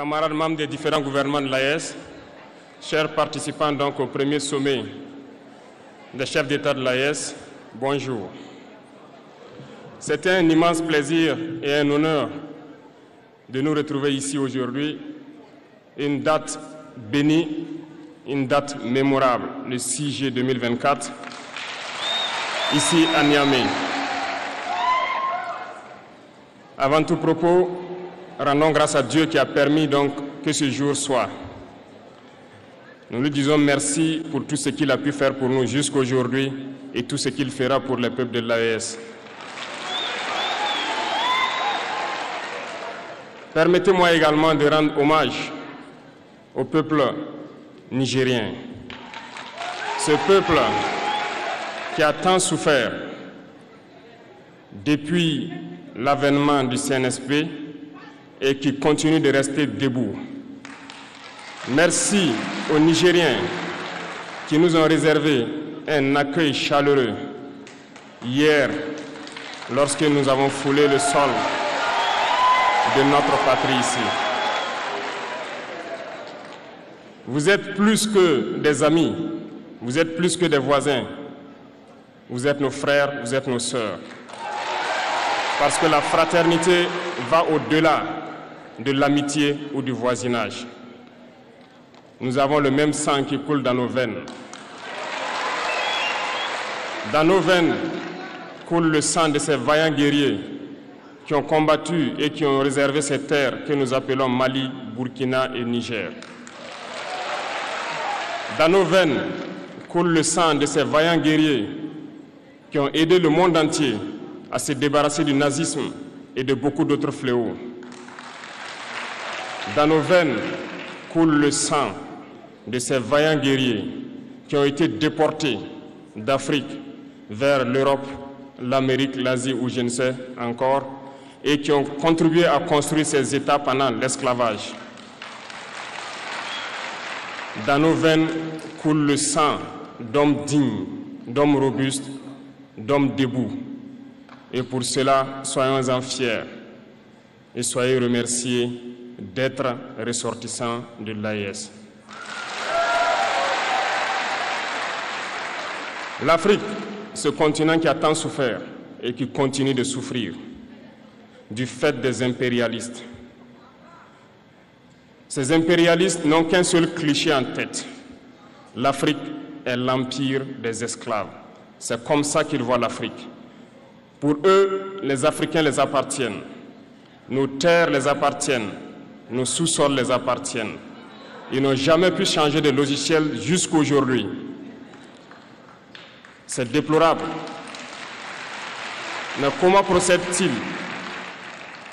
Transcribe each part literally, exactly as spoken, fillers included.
camarades membres des différents gouvernements de l'A E S, chers participants donc au premier sommet des chefs d'État de l'A E S, bonjour. C'était un immense plaisir et un honneur de nous retrouver ici aujourd'hui, une date bénie, une date mémorable, le six juillet deux mille vingt-quatre, ici à Niamey. Avant tout propos, rendons grâce à Dieu qui a permis donc que ce jour soit. Nous lui disons merci pour tout ce qu'il a pu faire pour nous jusqu'aujourd'hui et tout ce qu'il fera pour les peuples de l'A E S. Permettez-moi également de rendre hommage au peuple nigérien. Ce peuple qui a tant souffert depuis l'avènement du C N S P et qui continue de rester debout. Merci aux Nigériens qui nous ont réservé un accueil chaleureux hier lorsque nous avons foulé le sol de notre patrie ici. Vous êtes plus que des amis, vous êtes plus que des voisins, vous êtes nos frères, vous êtes nos sœurs. Parce que la fraternité va au-delà de l'amitié ou du voisinage. Nous avons le même sang qui coule dans nos veines. Dans nos veines coule le sang de ces vaillants guerriers qui ont combattu et qui ont réservé ces terres que nous appelons Mali, Burkina et Niger. Dans nos veines coule le sang de ces vaillants guerriers qui ont aidé le monde entier à se débarrasser du nazisme et de beaucoup d'autres fléaux. Dans nos veines coule le sang de ces vaillants guerriers qui ont été déportés d'Afrique vers l'Europe, l'Amérique, l'Asie ou je ne sais encore, et qui ont contribué à construire ces États pendant l'esclavage. Dans nos veines coule le sang d'hommes dignes, d'hommes robustes, d'hommes debout. Et pour cela, soyons-en fiers et soyez remerciés d'être ressortissants de l'A E S. L'Afrique, ce continent qui a tant souffert et qui continue de souffrir du fait des impérialistes. Ces impérialistes n'ont qu'un seul cliché en tête. L'Afrique est l'empire des esclaves. C'est comme ça qu'ils voient l'Afrique. Pour eux, les Africains les appartiennent. Nos terres les appartiennent. Nos sous-sols les appartiennent. Ils n'ont jamais pu changer de logiciel jusqu'à aujourd'hui. C'est déplorable. Mais comment procèdent-ils?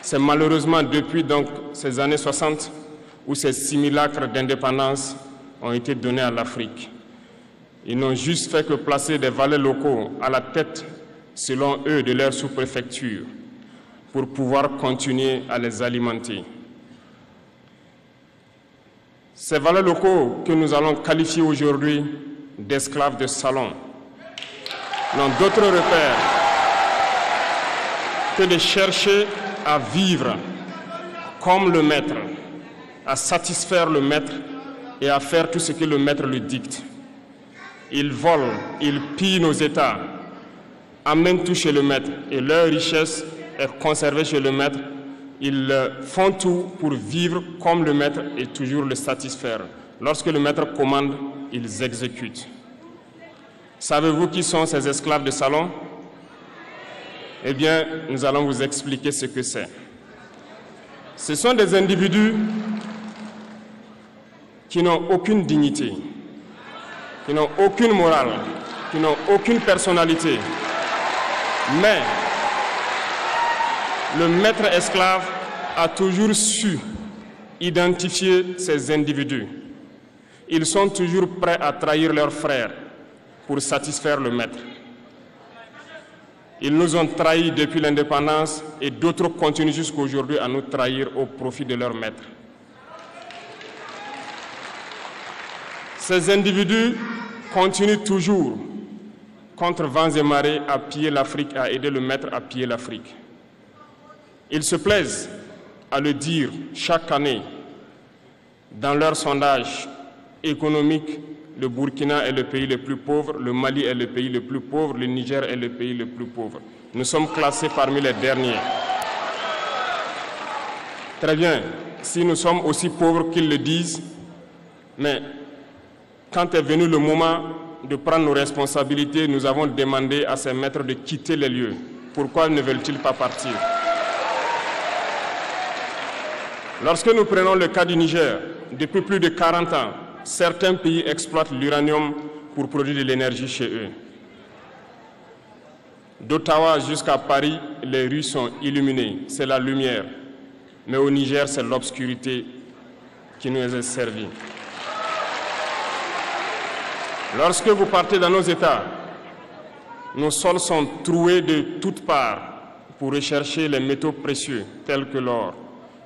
C'est malheureusement depuis donc, ces années soixante où ces simulacres d'indépendance ont été donnés à l'Afrique. Ils n'ont juste fait que placer des valets locaux à la tête selon eux, de leur sous-préfecture, pour pouvoir continuer à les alimenter. Ces valeurs locaux que nous allons qualifier aujourd'hui d'esclaves de salon n'ont d'autre repère que de chercher à vivre comme le maître, à satisfaire le maître et à faire tout ce que le maître lui dicte. Ils volent, ils pillent nos États, amènent tout chez le maître et leur richesse est conservée chez le maître. Ils font tout pour vivre comme le maître et toujours le satisfaire. Lorsque le maître commande, ils exécutent. Savez-vous qui sont ces esclaves de salon? Eh bien, nous allons vous expliquer ce que c'est. Ce sont des individus qui n'ont aucune dignité, qui n'ont aucune morale, qui n'ont aucune personnalité. Mais le maître esclave a toujours su identifier ces individus. Ils sont toujours prêts à trahir leurs frères pour satisfaire le maître. Ils nous ont trahis depuis l'indépendance et d'autres continuent jusqu'à aujourd'hui à nous trahir au profit de leur maître. Ces individus continuent toujours contre vents et marées à piller l'Afrique, à aider le maître à piller l'Afrique. Ils se plaisent à le dire chaque année Dans leur sondage économique, le Burkina est le pays le plus pauvre, le Mali est le pays le plus pauvre, le Niger est le pays le plus pauvre. Nous sommes classés parmi les derniers. Très bien, si nous sommes aussi pauvres qu'ils le disent, mais quand est venu le moment de prendre nos responsabilités, nous avons demandé à ces maîtres de quitter les lieux. Pourquoi ne veulent-ils pas partir? Lorsque nous prenons le cas du Niger, depuis plus de quarante ans, certains pays exploitent l'uranium pour produire de l'énergie chez eux. D'Ottawa jusqu'à Paris, les rues sont illuminées, c'est la lumière. Mais au Niger, c'est l'obscurité qui nous est servie. Lorsque vous partez dans nos États, nos sols sont troués de toutes parts pour rechercher les métaux précieux, tels que l'or.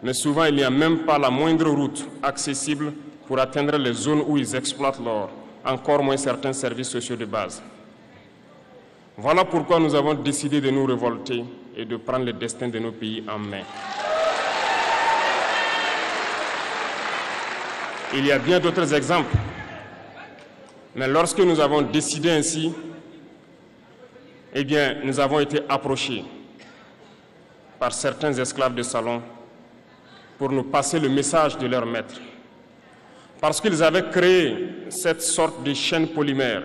Mais souvent, il n'y a même pas la moindre route accessible pour atteindre les zones où ils exploitent l'or, encore moins certains services sociaux de base. Voilà pourquoi nous avons décidé de nous révolter et de prendre le destin de nos pays en main. Il y a bien d'autres exemples. Mais lorsque nous avons décidé ainsi, eh bien, nous avons été approchés par certains esclaves de salon pour nous passer le message de leur maître. Parce qu'ils avaient créé cette sorte de chaîne polymère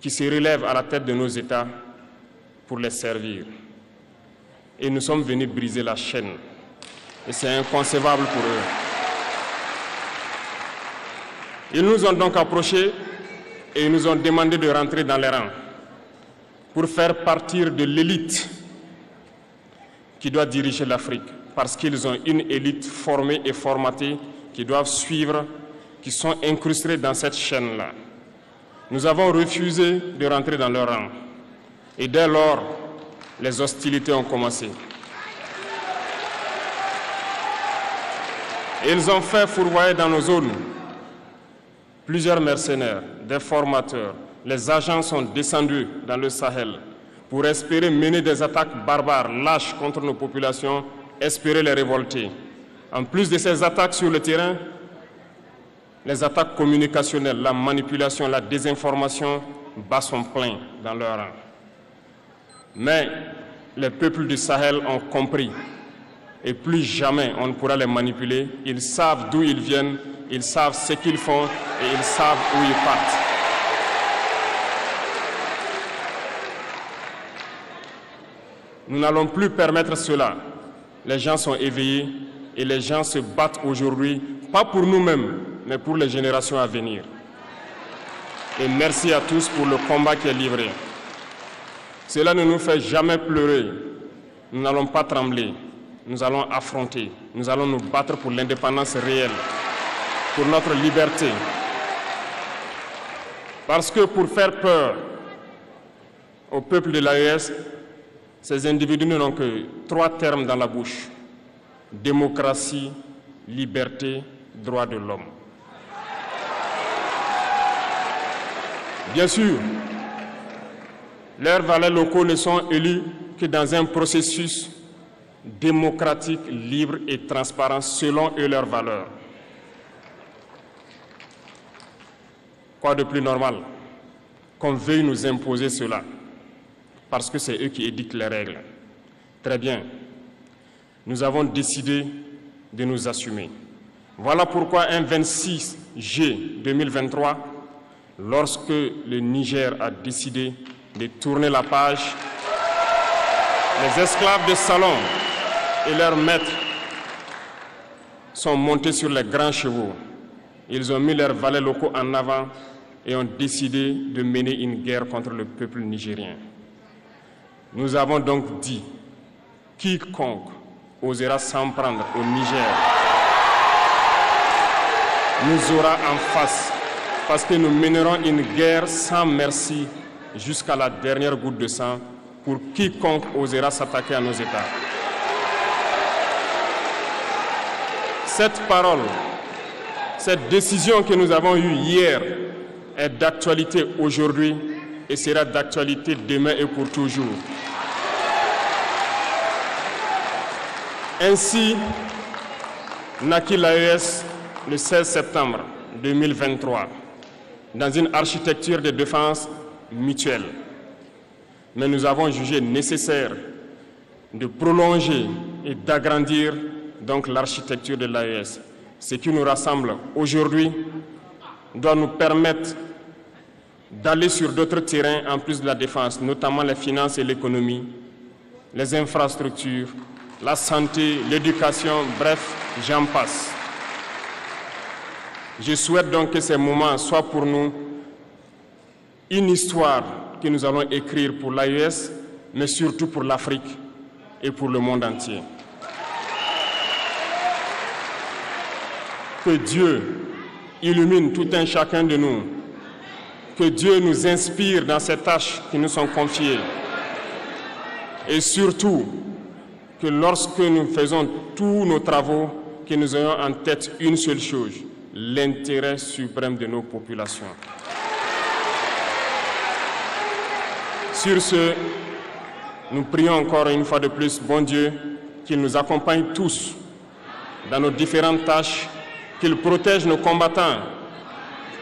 qui se relève à la tête de nos États pour les servir. Et nous sommes venus briser la chaîne. Et c'est inconcevable pour eux. Ils nous ont donc approchés et ils nous ont demandé de rentrer dans les rangs pour faire partir de l'élite qui doit diriger l'Afrique, parce qu'ils ont une élite formée et formatée qui doivent suivre, qui sont incrustées dans cette chaîne-là. Nous avons refusé de rentrer dans leurs rangs et dès lors, les hostilités ont commencé. Ils ont fait fourvoyer dans nos zones plusieurs mercenaires, des formateurs, les agents sont descendus dans le Sahel pour espérer mener des attaques barbares, lâches contre nos populations, espérer les révolter. En plus de ces attaques sur le terrain, les attaques communicationnelles, la manipulation, la désinformation battent son plein dans leur rang. Mais les peuples du Sahel ont compris et plus jamais on ne pourra les manipuler. Ils savent d'où ils viennent. Ils savent ce qu'ils font et ils savent où ils partent. Nous n'allons plus permettre cela. Les gens sont éveillés et les gens se battent aujourd'hui, pas pour nous-mêmes, mais pour les générations à venir. Et merci à tous pour le combat qui est livré. Cela ne nous fait jamais pleurer. Nous n'allons pas trembler. Nous allons affronter. Nous allons nous battre pour l'indépendance réelle, pour notre liberté. Parce que pour faire peur au peuple de l'A E S, ces individus n'ont que trois termes dans la bouche. Démocratie, liberté, droit de l'homme. Bien sûr, leurs valets locaux ne sont élus que dans un processus démocratique, libre et transparent selon eux leurs valeurs. Quoi de plus normal qu'on veuille nous imposer cela, parce que c'est eux qui édictent les règles. Très bien, nous avons décidé de nous assumer. Voilà pourquoi un vingt-six juillet deux mille vingt-trois, lorsque le Niger a décidé de tourner la page, les esclaves de salon et leurs maîtres sont montés sur les grands chevaux. Ils ont mis leurs valets locaux en avant et ont décidé de mener une guerre contre le peuple nigérien. Nous avons donc dit, quiconque osera s'en prendre au Niger nous aura en face, parce que nous mènerons une guerre sans merci jusqu'à la dernière goutte de sang pour quiconque osera s'attaquer à nos États. Cette parole, cette décision que nous avons eue hier est d'actualité aujourd'hui et sera d'actualité demain et pour toujours. Ainsi naquit l'A E S le seize septembre deux mille vingt-trois dans une architecture de défense mutuelle. Mais nous avons jugé nécessaire de prolonger et d'agrandir donc l'architecture de l'A E S. Ce qui nous rassemble aujourd'hui doit nous permettre d'aller sur d'autres terrains en plus de la défense, notamment les finances et l'économie, les infrastructures, la santé, l'éducation, bref, j'en passe. Je souhaite donc que ces moments soient pour nous une histoire que nous allons écrire pour l'A E S, mais surtout pour l'Afrique et pour le monde entier. Que Dieu illumine tout un chacun de nous. Que Dieu nous inspire dans ces tâches qui nous sont confiées. Et surtout, que lorsque nous faisons tous nos travaux, que nous ayons en tête une seule chose, l'intérêt suprême de nos populations. Sur ce, nous prions encore une fois de plus, bon Dieu, qu'il nous accompagne tous dans nos différentes tâches, qu'il protège nos combattants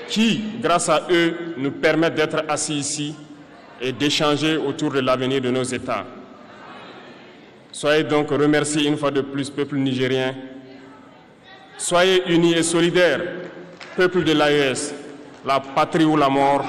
qui, grâce à eux, nous permettent d'être assis ici et d'échanger autour de l'avenir de nos États. Soyez donc remerciés une fois de plus, peuple nigérien. Soyez unis et solidaires, peuple de l'A E S, la patrie ou la mort.